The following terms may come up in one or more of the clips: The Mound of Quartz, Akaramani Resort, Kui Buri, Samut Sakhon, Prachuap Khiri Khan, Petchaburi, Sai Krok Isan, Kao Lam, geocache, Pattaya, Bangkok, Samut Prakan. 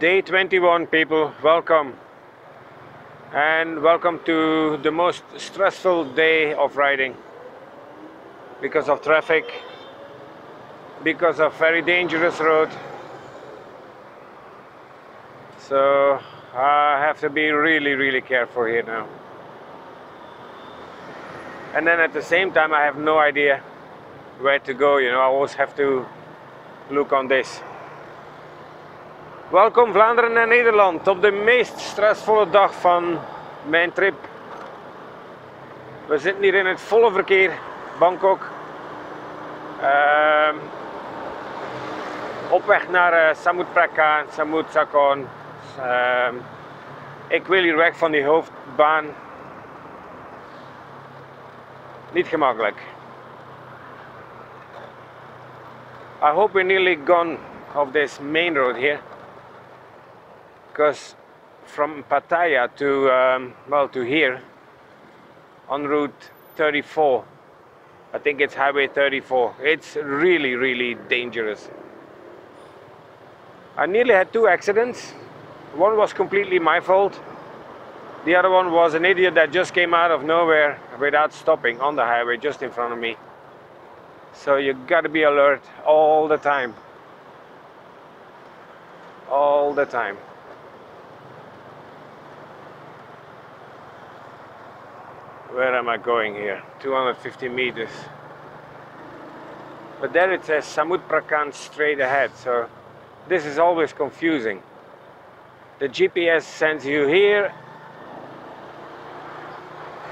Day 21, people, welcome. And welcome to the most stressful day of riding. Because of traffic, because of very dangerous road. So I have to be really careful here now. And then at the same time I have no idea where to go, you know, I always have to look on this. Welkom Vlaanderen en Nederland op de meest stressvolle dag van mijn trip. We zitten hier in het volle verkeer, Bangkok. Op weg naar Samut Prakan, Samut Sakhon. Ik wil hier weg van die hoofdbaan. Niet gemakkelijk. I hope we're nearly gone off this main road here, because from Pattaya to well, to here on route 34, I think it's highway 34, it's really dangerous. I nearly had two accidents. One was completely my fault. The other one was an idiot that just came out of nowhere without stopping on the highway just in front of me. So you gotta be alert all the time. All the time. Where am I going here? 250 meters. But there it says Samut Prakan straight ahead, so this is always confusing. The GPS sends you here,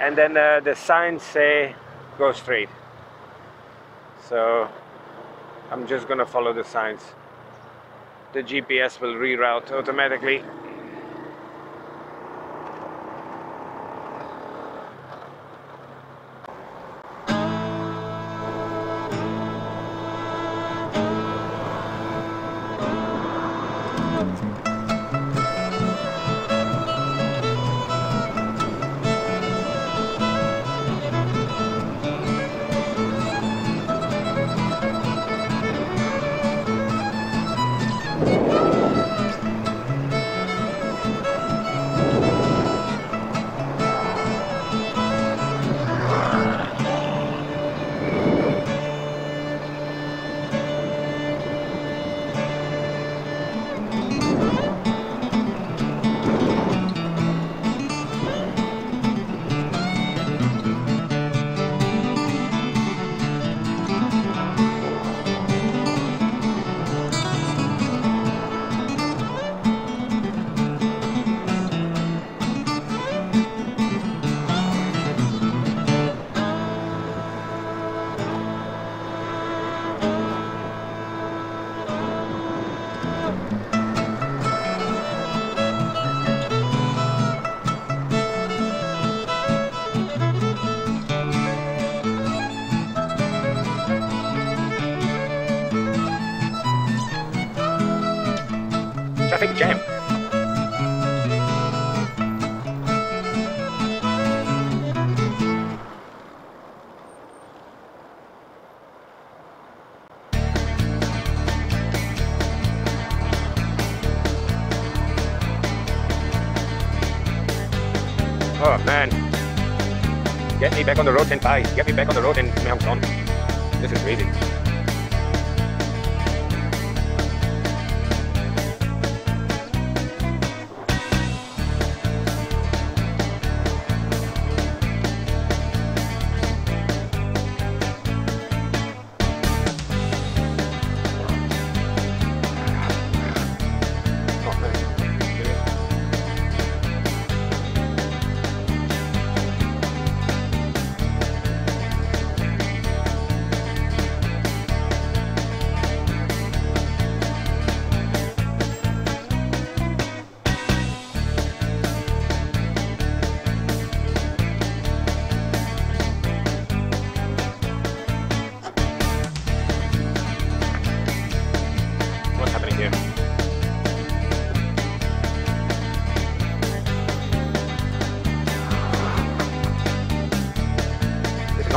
and then the signs say go straight. So I'm just gonna follow the signs. The GPS will reroute automatically. Traffic jam. Oh man, get me back on the road in Pai, get me back on the road in Hong Kong. This is crazy.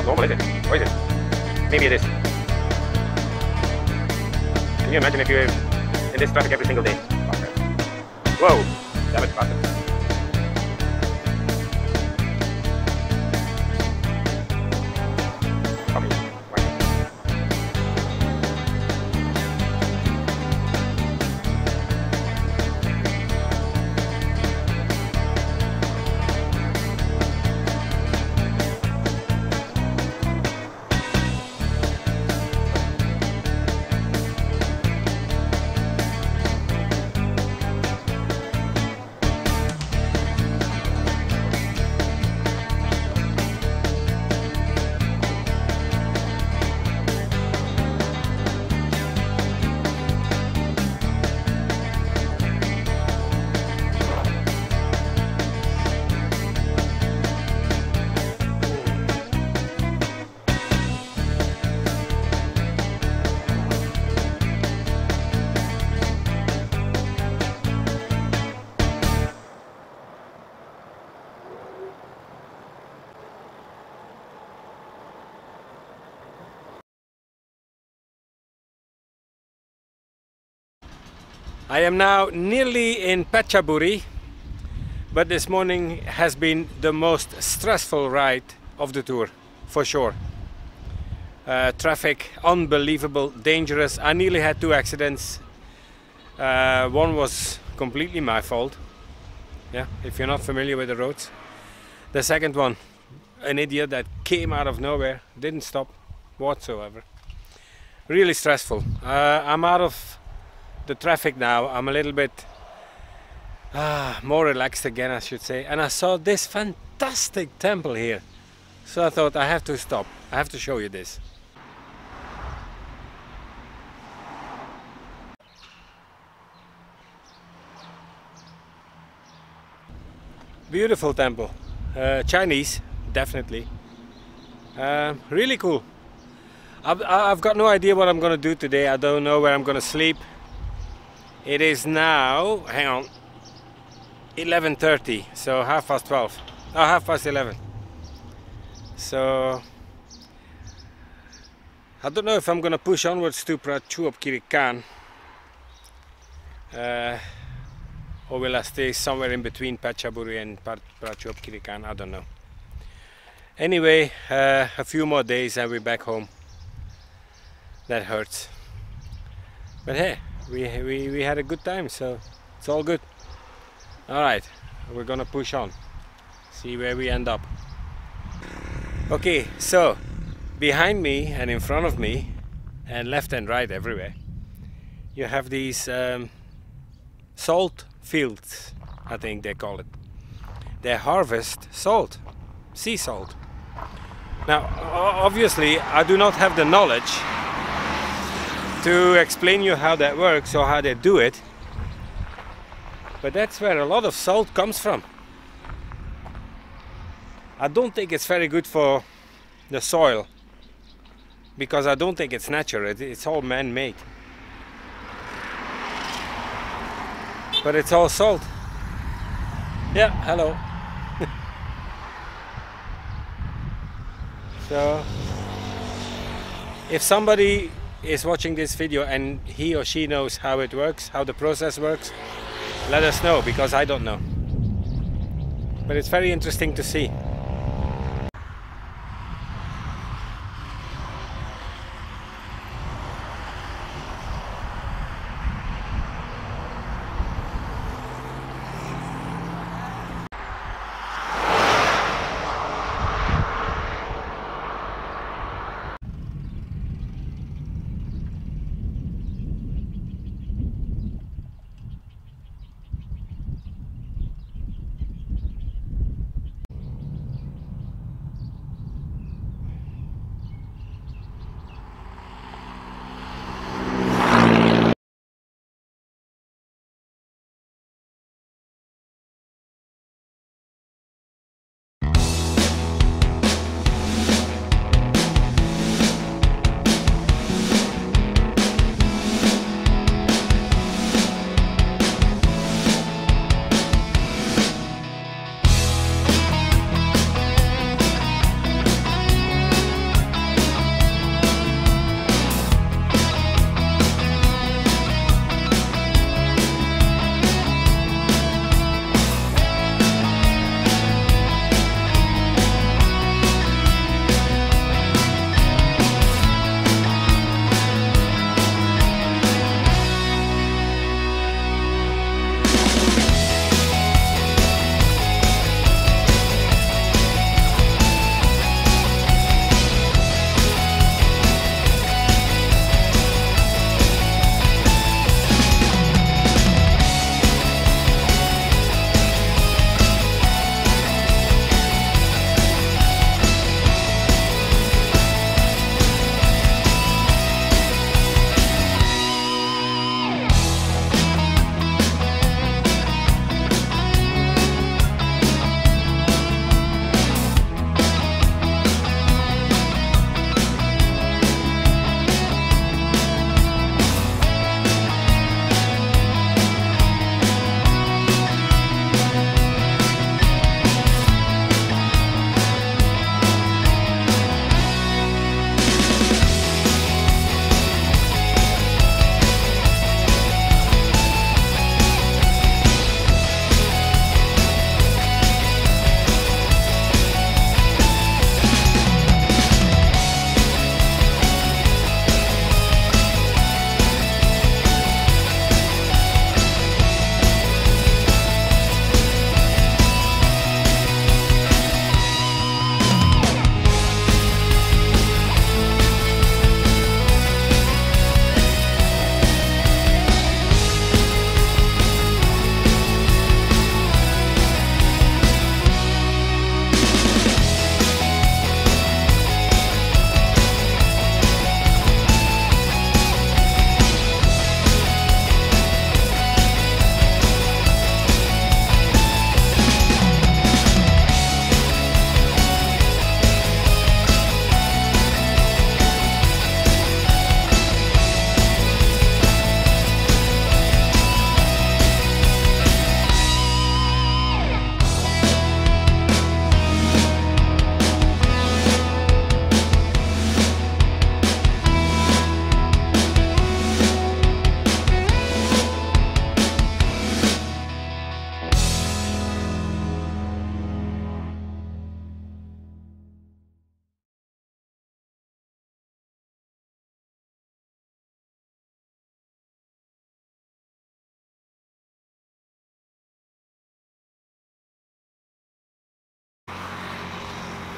What is it? What is it? Maybe it is. Can you imagine if you're in this traffic every single day? Okay. Whoa, that was fun. I am now nearly in Petchaburi, but this morning has been the most stressful ride of the tour, for sure. Traffic, unbelievable, dangerous. I nearly had two accidents. One was completely my fault, yeah, if you're not familiar with the roads. The second one, an idiot that came out of nowhere, didn't stop whatsoever. Really stressful. I'm out of the traffic now. I'm a little bit more relaxed again, I should say, and I saw this fantastic temple here, so I thought I have to stop, I have to show you this. Beautiful temple, Chinese definitely, really cool. I've got no idea what I'm gonna do today. I don't know where I'm gonna sleep. It is now, hang on, 11:30, so half past 12, oh, half past 11. So I don't know if I'm gonna push onwards to Prachuap Khiri Khan, or will I stay somewhere in between Petchaburi and Prachuap Khiri Khan? I don't know. Anyway, a few more days and we're back home. That hurts, but hey. We had a good time, so it's all good. Alright, we're gonna push on, see where we end up. Okay, so behind me and in front of me, and left and right everywhere, you have these salt fields, I think they call it. They harvest salt, sea salt. Now, obviously, I do not have the knowledge to explain you how that works or how they do it, but that's where a lot of salt comes from. I don't think it's very good for the soil, because I don't think it's natural, it's all man-made, but it's all salt. Yeah, hello. So if somebody is watching this video and he or she knows how it works, how the process works, let us know, because I don't know, but it's very interesting to see.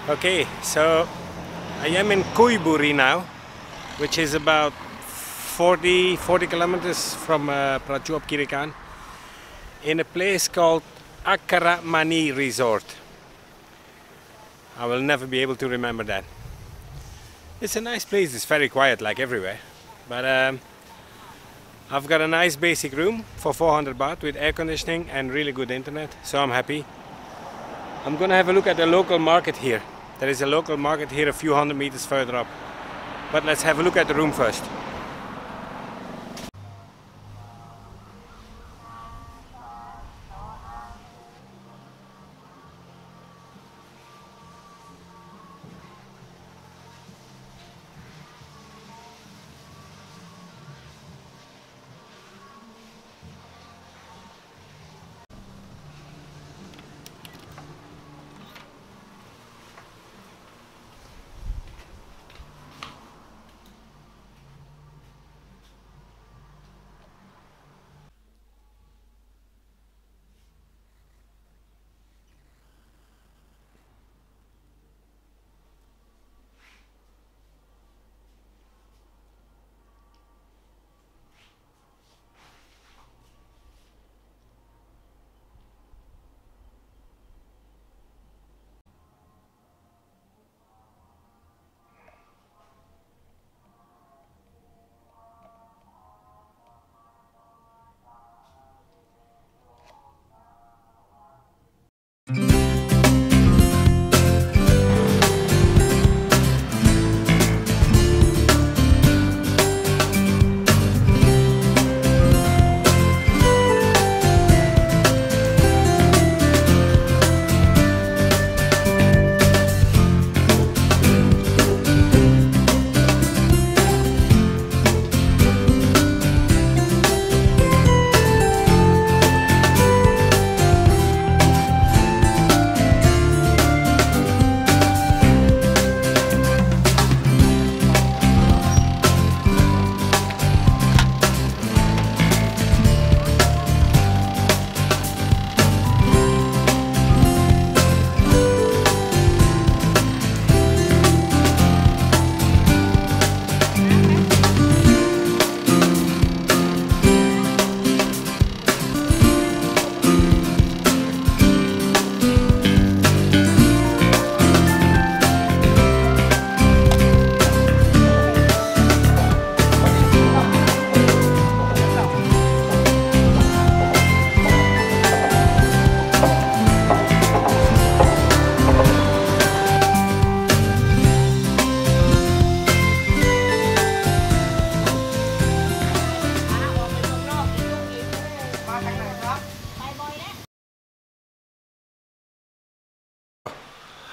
Okay, so I am in Kui Buri now, which is about 40 kilometers from Prachuap Khiri Khan, in a place called Akaramani Resort. I will never be able to remember that. It's a nice place, it's very quiet like everywhere, but I've got a nice basic room for 400 baht with air conditioning and really good internet, so I'm happy. I'm gonna have a look at the local market here. There is a local market here a few hundred meters further up, but let's have a look at the room first.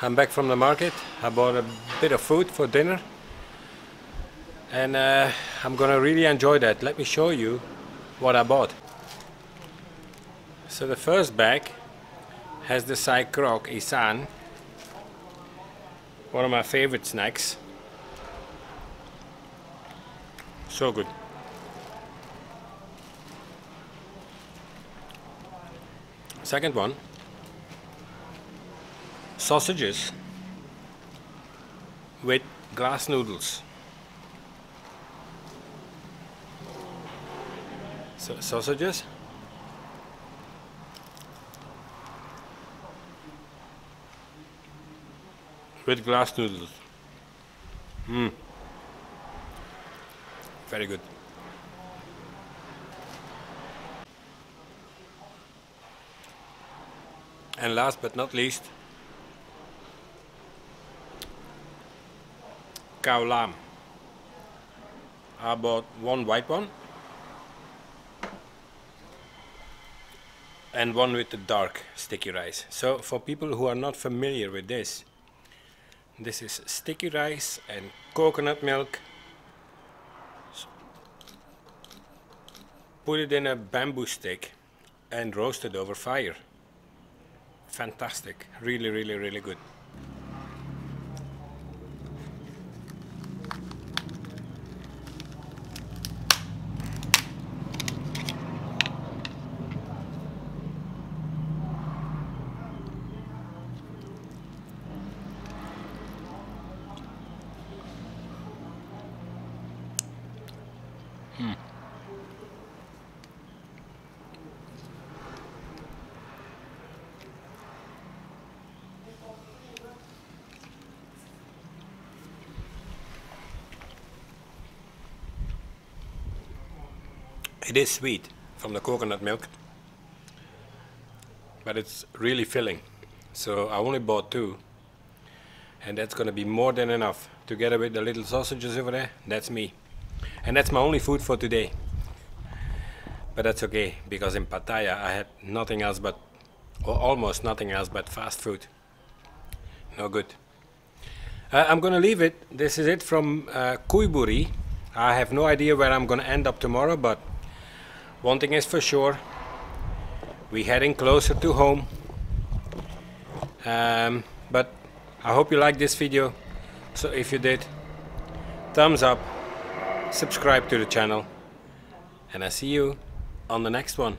I'm back from the market. I bought a bit of food for dinner and I'm gonna really enjoy that. Let me show you what I bought. So the first bag has the Sai Krok Isan, one of my favorite snacks. So good. Second one, sausages with glass noodles. So sausages, with glass noodles. Very good. And last but not least, Kao Lam. I bought one white one and one with the dark sticky rice. So for people who are not familiar with this, this is sticky rice and coconut milk. Put it in a bamboo stick and roast it over fire. Fantastic. Really, really, really good. It is sweet from the coconut milk, but it's really filling. So I only bought 2, and that's gonna be more than enough together with the little sausages over there. That's me, and that's my only food for today. But that's okay, because in Pattaya I had nothing else but, or almost nothing else but, fast food. No good. I'm gonna leave it. This is it from Kui Buri. I have no idea where I'm gonna end up tomorrow, but one thing is for sure, we're heading closer to home. But I hope you liked this video. So if you did, thumbs up, subscribe to the channel, and I see you on the next one.